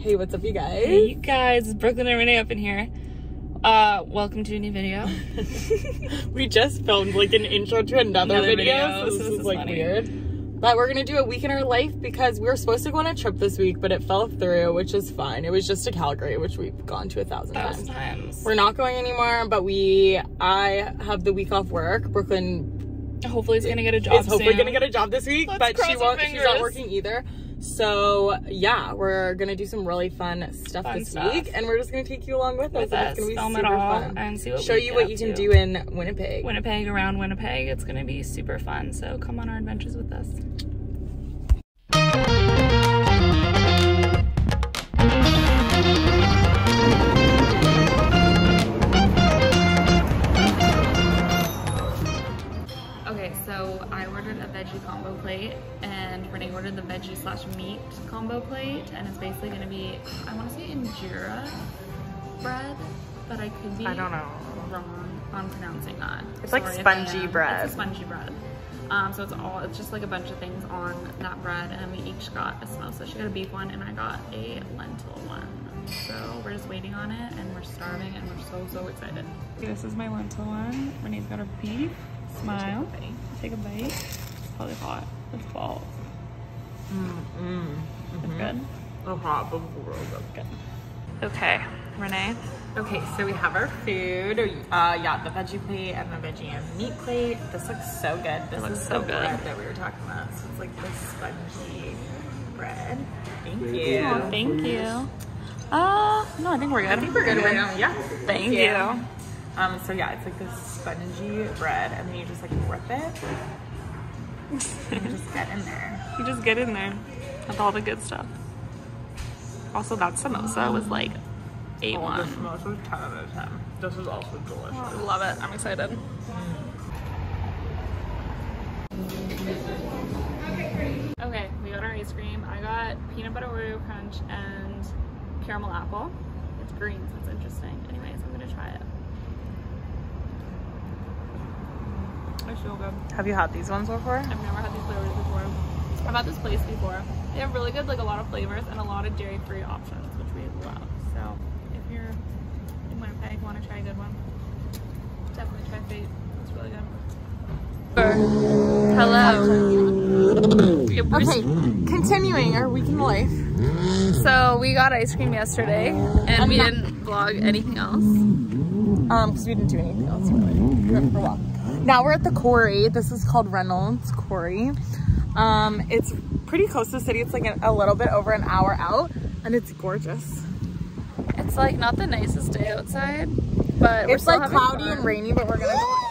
Hey, what's up, you guys? Hey, you guys. Brooklyn and Renae up in here. Welcome to a new video. We just filmed like an intro to another video, so this is like funny. Weird. But we're gonna do a week in our life because we were supposed to go on a trip this week, but it fell through, which is fine. It was just to Calgary, which we've gone to 1,000 times. We're not going anymore, but I have the week off work. Brooklyn hopefully is gonna get a job. Is hopefully gonna get a job this week, but she won't. She's not working either. So yeah, we're gonna do some really fun stuff this week, and we're just gonna take you along with us. And it's gonna be film super it all fun and see what show we you what you can do in Winnipeg, around Winnipeg. It's gonna be super fun. So come on our adventures with us. Okay, so I ordered a veggie combo plate, and Renae ordered the veggie/meat combo plate, and it's basically going to be, I want to say injera bread, but I could be wrong on pronouncing that. It's like spongy bread. It's spongy bread. So it's just like a bunch of things on that bread, and we each got a samosa. She got a beef one, and I got a lentil one. So we're just waiting on it, and we're starving, and we're so excited. Okay, this is my lentil one. Renae's got her beef. Smile. Take a bite. It's probably hot. It's balls. It's good. Oh, hot, but real good. Okay, Renae. Okay, so we have our food. Yeah, the veggie plate and the veggie and meat plate. This looks so good. This looks so good. Bread that we were talking about. So it's like this spongy bread. Thank you. Oh, thank you. No, I think we're good. I think we're good right now. Yeah. Thank you. So yeah, it's like this spongy bread, and then you just like rip it. You just get in there. You just get in there with all the good stuff. Also, that samosa was like A1. Oh, the samosa was 10 out of 10. This is also delicious. Oh, love it. I'm excited. Okay, we got our ice cream. I got peanut butter Oreo crunch and caramel apple. It's green, so it's interesting. Anyways, I'm gonna try it. So good. Have you had these ones before? I've never had these flavors before. I've had this place before. They have really good, like a lot of flavors and a lot of dairy-free options, which we love. So if you're in Winnipeg, want to try a good one, definitely try Fete. It's really good. Hello. Okay, continuing our week in life. So we got ice cream yesterday, and we didn't vlog anything else. Because we didn't do anything else really. We went for a walk. Now we're at the quarry. This is called Reynolds Quarry. It's pretty close to the city. It's like a little bit over an hour out, and it's gorgeous. It's like not the nicest day outside, but we're still having fun. It's like cloudy and rainy, but we're gonna go.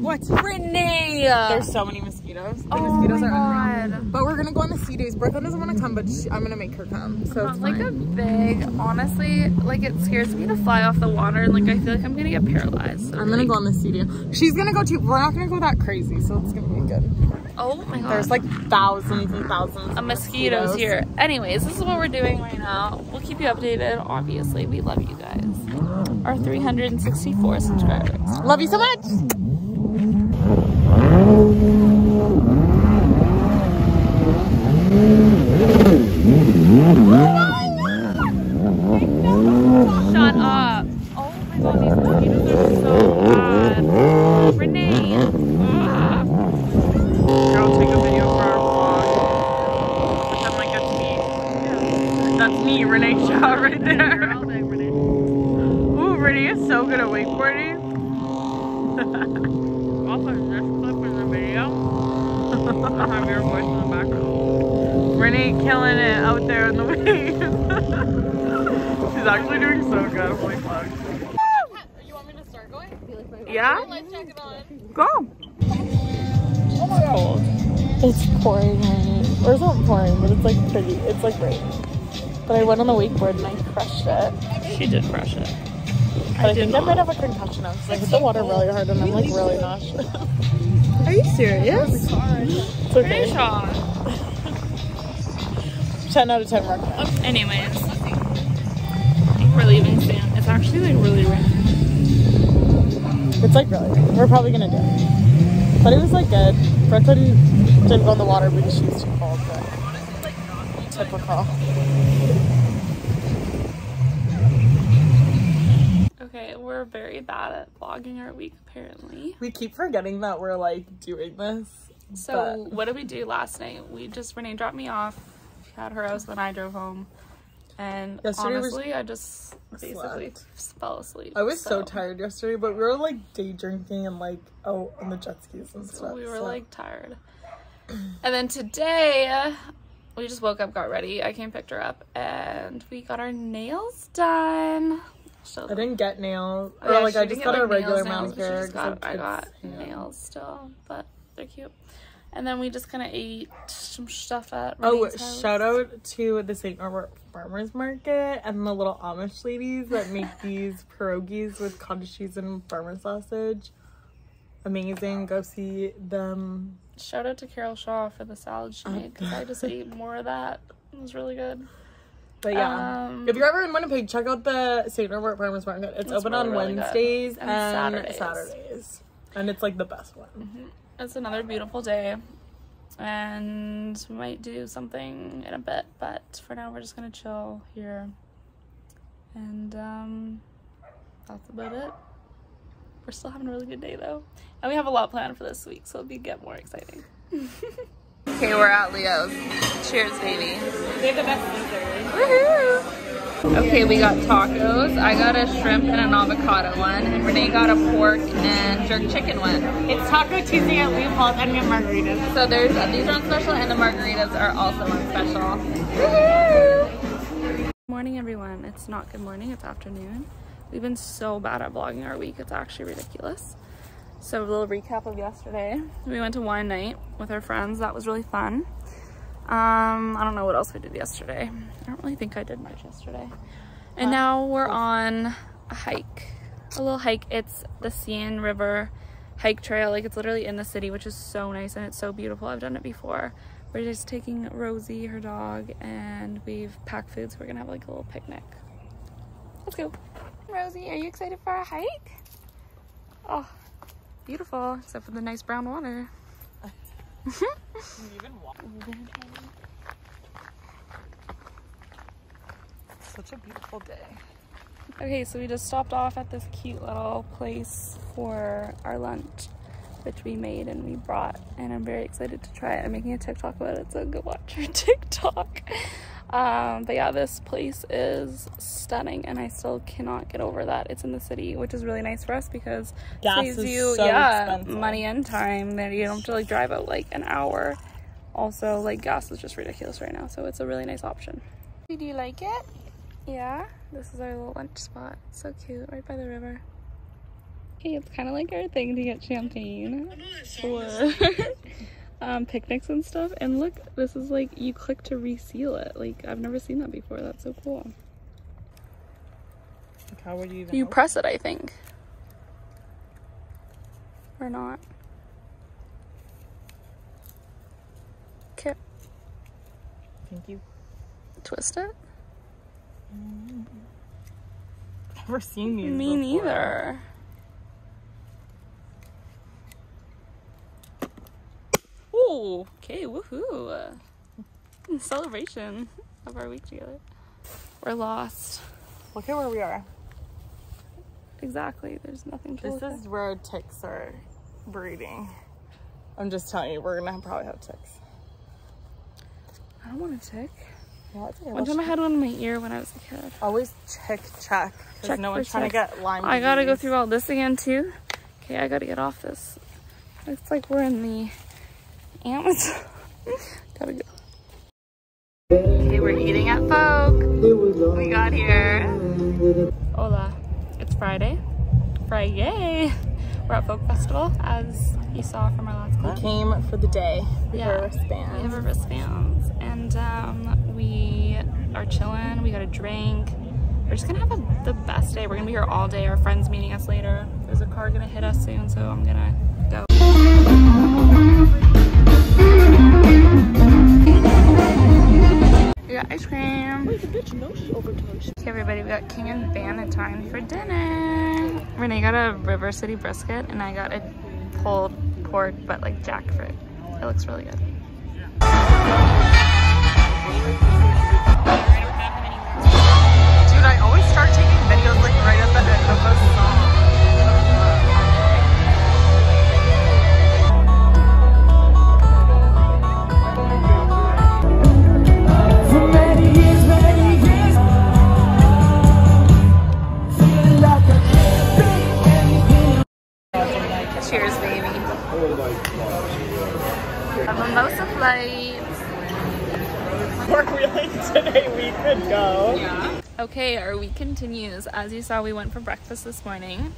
What's Renae? There's so many mosquitoes. The mosquitoes are unreal. But we're gonna go on the sea days. Brooklyn doesn't want to come, but I'm gonna make her come. So it's like a big, honestly, like it scares me to fly off the water, and like I feel like I'm gonna get paralyzed. So I'm gonna go on the sea day. She's gonna go too. We're not gonna go that crazy, so it's gonna be good. Oh my god. There's like thousands and thousands of mosquitoes here. Anyways, this is what we're doing right now. We'll keep you updated. Obviously, we love you guys. Our 364 subscribers. Love you so much. Shut up. Oh my god, these mosquitoes are so bad. Renae. Girl, take a video for our vlog. Pretend like that's me. Yeah. That's me, Renae Shaw, right there. All day, Renae. Ooh, Renae is so good at wakeboarding. Also, this clip in the video. I have your voice in the background. Renae killing it out there in the waves. She's actually doing so good. Holy fuck. You want me to start going? Yeah. Let's check it on. Go. Oh my god. It's pouring rain. Or it's not pouring, but it's like pretty. It's like rain. But I went on the wakeboard and I crushed it. She did crush it. But I think I might have a concussion now because I hit the water really hard and I'm like really nauseous. Are you serious? It's okay. 10 out of 10 recommend. Anyways. We're leaving soon. It's actually like really raining. It's like really raining. We're probably gonna do it. But it was like good. Brooklyn didn't go in the water because she was too cold, but typical. We're very bad at vlogging our week, apparently. We keep forgetting that we're, like, doing this. So, what did we do last night? We just, Renee dropped me off. She had her house when I drove home. And yesterday, honestly, I just basically fell asleep. I was so tired yesterday, but we were, like, day drinking and, like, on the jet skis and stuff. We were, like, tired. And then today, we just woke up, got ready. I came, picked her up, and we got our nails done. So I didn't get nails. Oh, yeah, like, I just got a regular manicure. I got nails still, but they're cute. And then we just kind of ate some stuff at Renee's house. Shout out to the St. Norbert Farmer's Market and the little Amish ladies that make these pierogies with cottage cheese and farmer sausage. Amazing. Go see them. Shout out to Carol Shaw for the salad she made, because I just ate more of that. It was really good. But yeah, if you're ever in Winnipeg, check out the St. Norbert Farmer's Market. It's open on Wednesdays and Saturdays. And it's like the best one. Mm-hmm. It's another beautiful day, and we might do something in a bit, but for now we're just gonna chill here, and that's about it. We're still having a really good day though, and we have a lot planned for this week, so it'll get more exciting. Okay, we're at Leo's. Cheers, baby. They have the best dessert. Woohoo! Okay, we got tacos. I got a shrimp and an avocado one, and Renee got a pork and jerk chicken one. It's Taco Tuesday at Leopold's, and we have margaritas. So there's these are on special, and the margaritas are also on special. Woohoo! Morning, everyone. It's not good morning. It's afternoon. We've been so bad at vlogging our week. It's actually ridiculous. So a little recap of yesterday. We went to wine night with our friends. That was really fun. I don't know what else we did yesterday. I don't really think I did much yesterday. And now we're on a hike. A little hike. It's the Seine River hike trail. Like, it's literally in the city, which is so nice, and it's so beautiful. I've done it before. We're just taking Rosie, her dog, and we've packed food, so we're gonna have like a little picnic. Let's go. Rosie, are you excited for our hike? Oh. Beautiful, except for the nice brown water. Such a beautiful day. Okay, so we just stopped off at this cute little place for our lunch, which we made and we brought, and I'm very excited to try it. I'm making a TikTok about it, so go watch your TikTok. But yeah, this place is stunning, and I still cannot get over that it's in the city, which is really nice for us because gas saves you expensive. Money and time. That you don't have to like drive out like an hour. Also, like, gas is just ridiculous right now, so it's a really nice option. Do you like it? Yeah, this is our little lunch spot. It's so cute, right by the river. Hey, it's kind of like our thing to get champagne or picnics and stuff. And look, this is like, you click to reseal it. Like, I've never seen that before. That's so cool. Like, how would you even help? Press it, I think, or not. Okay, thank you. Twist it. I've never seen these before. Neither. Okay, woohoo! Celebration of our week together. We're lost. Look at where we are. Exactly, there's nothing to do. This is where ticks are breeding. I'm just telling you, we're gonna probably have ticks. I don't want a tick. One time I had one in my ear when I was a kid. Always check. Because no one's trying to get Lyme disease. I gotta go through all this again, too. Okay, I gotta get off this. Looks like we're in the Amazon. Gotta go. Okay, we're eating at Folk. We got here. Hola. It's Friday. Friday. We're at Folk Festival, as you saw from our last clip. We came for the day. We have our wristbands. We have our wristbands. And we are chilling. We got a drink. We're just gonna have the best day. We're gonna be here all day. Our friends meeting us later. There's a car gonna hit us soon, so I'm gonna go. We got ice cream. Okay, everybody, we got King and Bannatyne for dinner. Renee got a River City brisket, and I got a pulled pork, but like jackfruit. It looks really good. Dude, I always start taking videos like right at the end of a song. Okay, our week continues. As you saw, we went for breakfast this morning.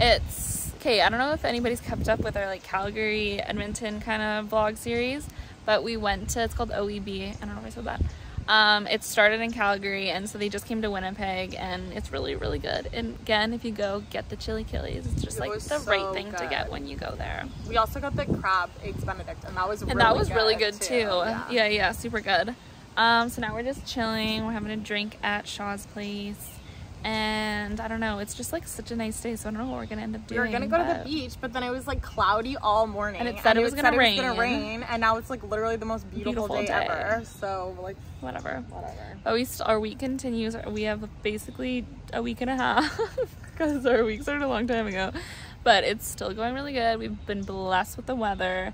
It's okay, I don't know if anybody's kept up with our like Calgary, Edmonton kind of vlog series, but we went to, it's called OEB, I don't know if I said that. It started in Calgary, and so they just came to Winnipeg, and it's really, really good. And again, if you go, get the chilaquiles. It's just like the right thing to get when you go there. We also got the crab eggs Benedict, and that was really good. And that was really good too. Yeah, super good. So now we're just chilling. We're having a drink at Shaw's place. And I don't know, it's just like such a nice day, so I don't know what we're gonna end up doing. We were gonna go to the beach, but then it was like cloudy all morning, and it said it was gonna rain, and now it's like literally the most beautiful day ever. So like whatever. But our week continues. We have basically a week and a half because our week started a long time ago, but it's still going really good. We've been blessed with the weather,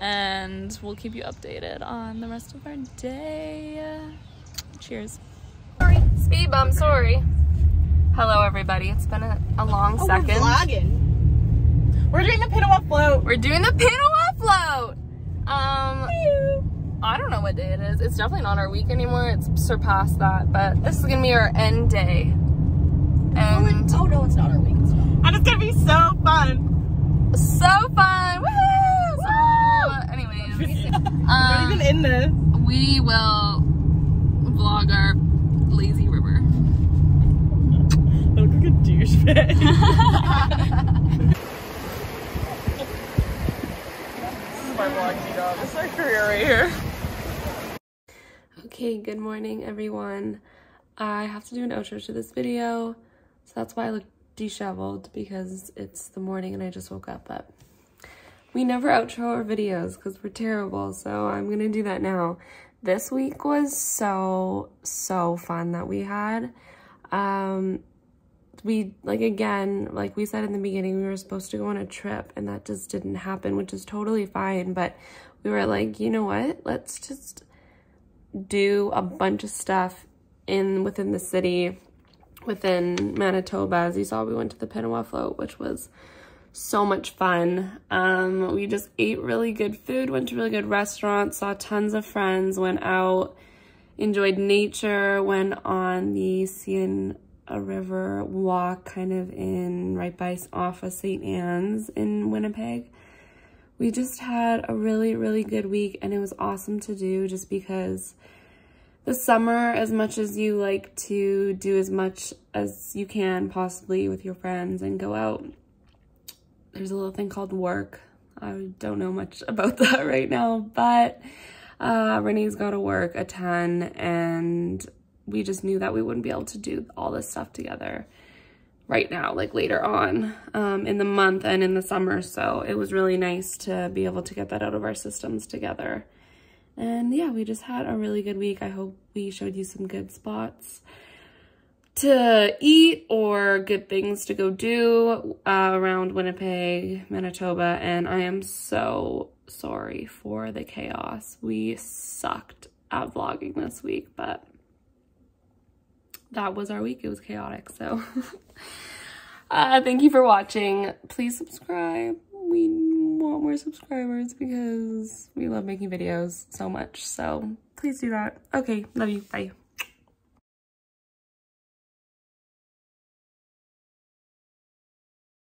and we'll keep you updated on the rest of our day. Cheers. Sorry, speed bump. Sorry. Hello everybody, it's been a long second. We're vlogging. We're doing the Pinawa float. We're doing the Pinawa float! I don't know what day it is. It's definitely not our week anymore. It's surpassed that, but this is gonna be our end day. And oh no, it's not our week. It's not. And it's gonna be so fun. So fun! Woo! Anyways. Not even in this. We will vlog our lazy river. I look like a douchebag. This is my vlog job. This is my career right here. Okay, good morning everyone. I have to do an outro to this video, so that's why I look disheveled, because it's the morning and I just woke up, but we never outro our videos because we're terrible, so I'm gonna do that now. This week was so fun that we had. We, like, again, like we said in the beginning, we were supposed to go on a trip, and that just didn't happen, which is totally fine, but we were like, you know what, let's just do a bunch of stuff within the city, within Manitoba. As you saw, we went to the Pinawa float, which was so much fun. We just ate really good food, went to really good restaurants, saw tons of friends, went out, enjoyed nature, went on the Seine River walk kind of off of St. Anne's in Winnipeg. We just had a really, really good week, and it was awesome to do, just because the summer, as much as you like to do as much as you can possibly with your friends and go out, there's a little thing called work. I don't know much about that right now, but Renee's got to work a ton, and we just knew that we wouldn't be able to do all this stuff together right now, like later on in the month and in the summer. So it was really nice to be able to get that out of our systems together. And yeah, we just had a really good week. I hope we showed you some good spots to eat or good things to go do around Winnipeg, Manitoba. And I am so sorry for the chaos. We sucked at vlogging this week, but that was our week. It was chaotic. So thank you for watching. Please subscribe. We want more subscribers because we love making videos so much, so please do that. Okay, love you, bye.